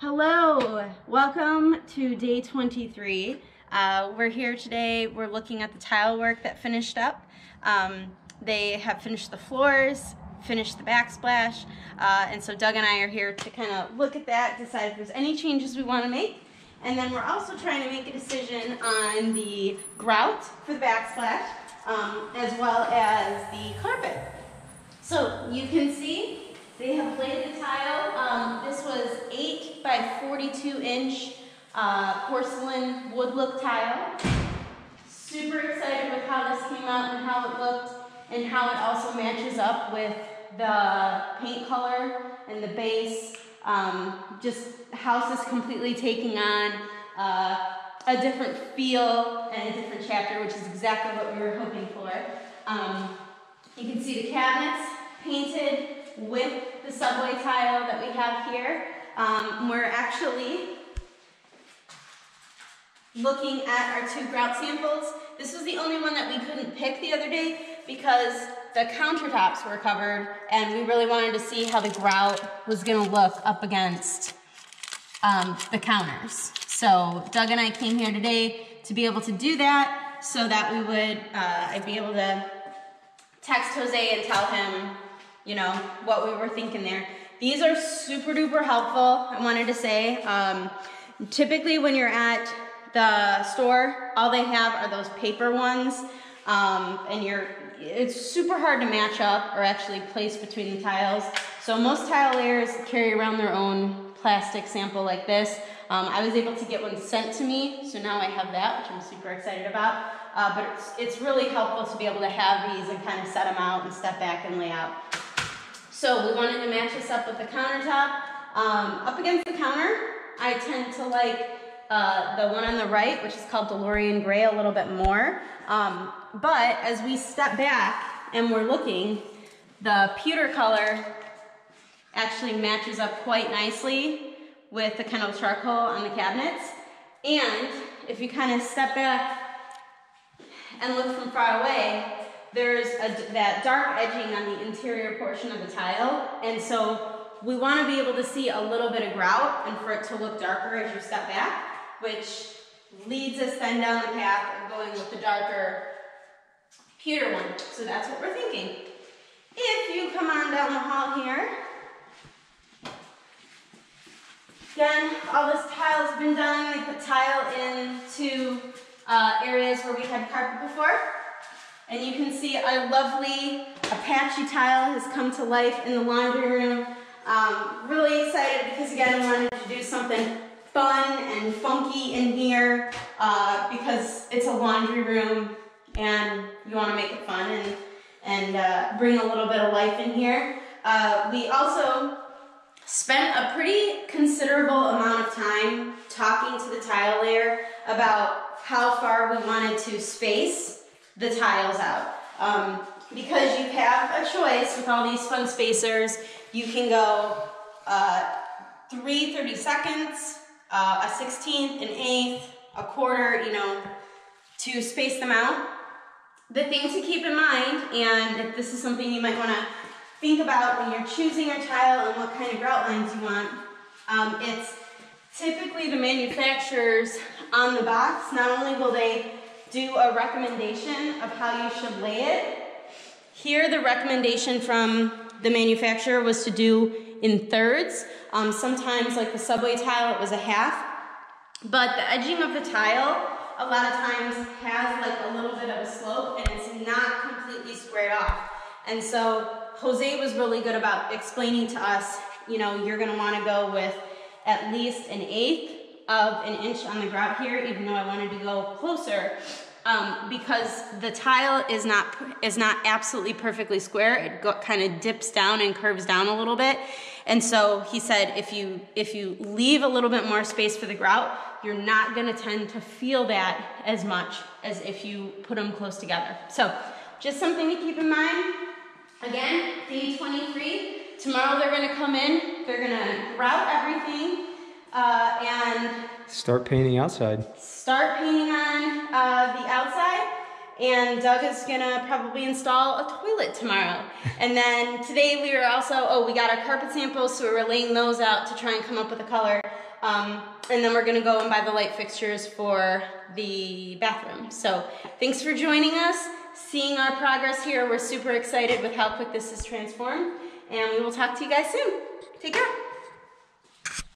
Hello, welcome to day 23. We're here today, we're looking at the tile work that finished up. They have finished the floors, finished the backsplash, and so Doug and I are here to kind of look at that, decide if there's any changes we want to make, and then we're also trying to make a decision on the grout for the backsplash, as well as the carpet. So you can see they have laid the tile. This was 8 by 42 inch porcelain wood look tile. Super excited with how this came out and how it looked and how it also matches up with the paint color and the base. Just house is completely taking on a different feel and a different chapter, which is exactly what we were hoping for. You can see the cabinets painted with the subway tile that we have here. We're actually looking at our two grout samples. This was the only one that we couldn't pick the other day because the countertops were covered and we really wanted to see how the grout was gonna look up against the counters. So Doug and I came here today to be able to do that so that we would, I'd be able to text Jose and tell him, you know, what we were thinking there. These are super duper helpful, I wanted to say. Typically when you're at the store, all they have are those paper ones, and it's super hard to match up or actually place between the tiles. So most tile layers carry around their own plastic sample like this. I was able to get one sent to me, so now I have that, which I'm super excited about. But it's really helpful to be able to have these and kind of set them out and step back and lay out. So we wanted to match this up with the countertop. Up against the counter, I tend to like the one on the right, which is called DeLorean Gray, a little bit more. But as we step back and we're looking, the pewter color actually matches up quite nicely with the kind of charcoal on the cabinets. And if you kind of step back and look from far away, there's that dark edging on the interior portion of the tile, and so we want to be able to see a little bit of grout and for it to look darker as you step back, which leads us then down the path of going with the darker pewter one. So that's what we're thinking. If you come on down the hall here, again, all this tile's been done. We put tile into areas where we had carpet before. And you can see our lovely Apache tile has come to life in the laundry room. Really excited because, again, I wanted to do something fun and funky in here because it's a laundry room and you want to make it fun and bring a little bit of life in here. We also spent a pretty considerable amount of time talking to the tile layer about how far we wanted to space the tiles out. Because you have a choice with all these fun spacers, you can go 3 32nds, a 16th, an eighth, a quarter, you know, to space them out. The thing to keep in mind, and if this is something you might wanna think about when you're choosing your tile and what kind of grout lines you want, it's typically the manufacturers on the box, not only will they do a recommendation of how you should lay it. Here the recommendation from the manufacturer was to do in thirds. Sometimes like the subway tile, it was a half. But the edging of the tile a lot of times has like a little bit of a slope and it's not completely squared off. And so Jose was really good about explaining to us, you know, you're gonna wanna go with at least an eighth of an inch on the grout here, even though I wanted to go closer, because the tile is not absolutely perfectly square. It kind of dips down and curves down a little bit, and so he said if you leave a little bit more space for the grout, you're not going to tend to feel that as much as if you put them close together. So just something to keep in mind. Again, day 23. Tomorrow they're going to come in. They're going to grout everything. And start painting outside. Start painting on the outside, and Doug is gonna probably install a toilet tomorrow. And then today we were also, we got our carpet samples, so we were laying those out to try and come up with a color. And then we're gonna go and buy the light fixtures for the bathroom. So thanks for joining us, seeing our progress here. We're super excited with how quick this is transformed, and we will talk to you guys soon. Take care.